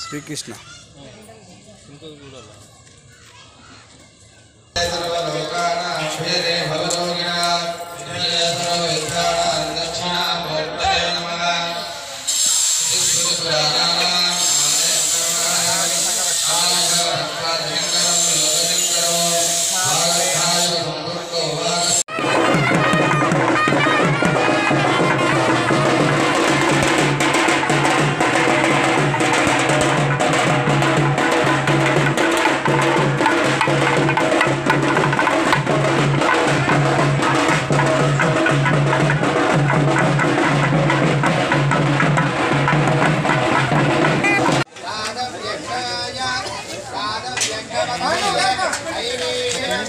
श्री कृष्ण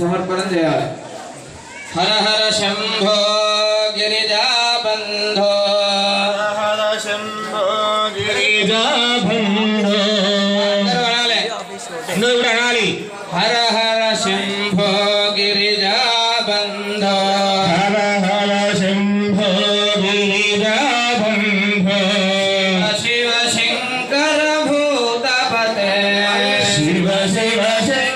समर्पण देवाल। हर हर शंभो गिरिजाबंधो, हर हर शंभो गिरिजाबंधो, नवरणाली हर हर शंभो गिरिजाबंधो, हर हर शंभो गिरिजाबंधो, शिव शंकर भूतपते, शिव शिव शंकर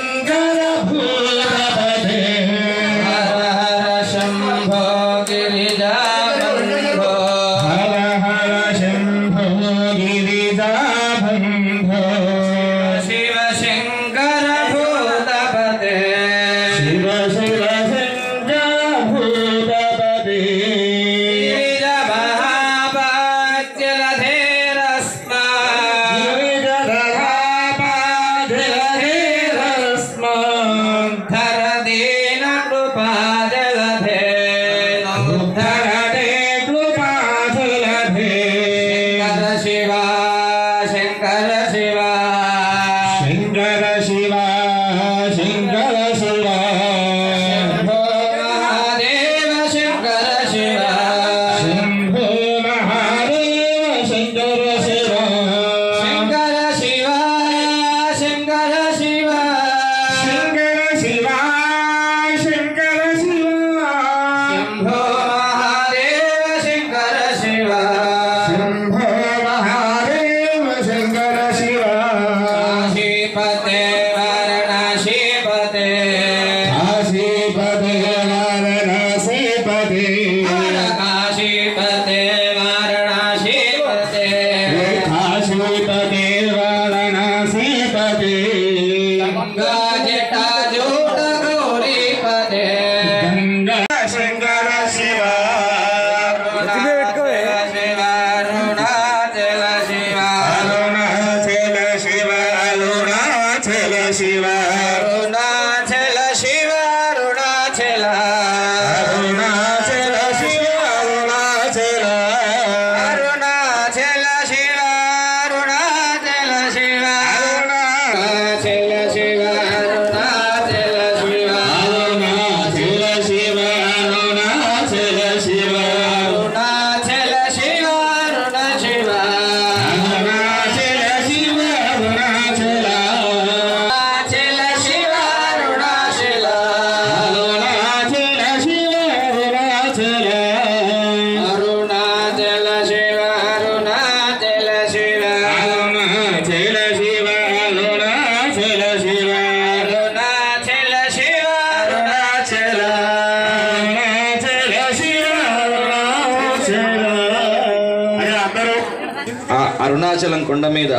అరుణాచలం కొండ మీద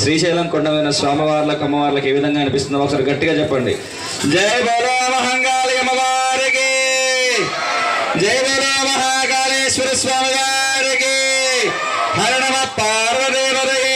శ్రీశైలం కొండ మీద స్వామివార్లకు అమ్మవార్లకు ఏ విధంగా అనిపిస్తుందో ఒకసారి గట్టిగా చెప్పండి. జై బోలో మహంకాళి అమ్మవారికి, జై బోలో మహాకాళేశ్వర స్వామివారికి, హర నమ పార్వదేవదే.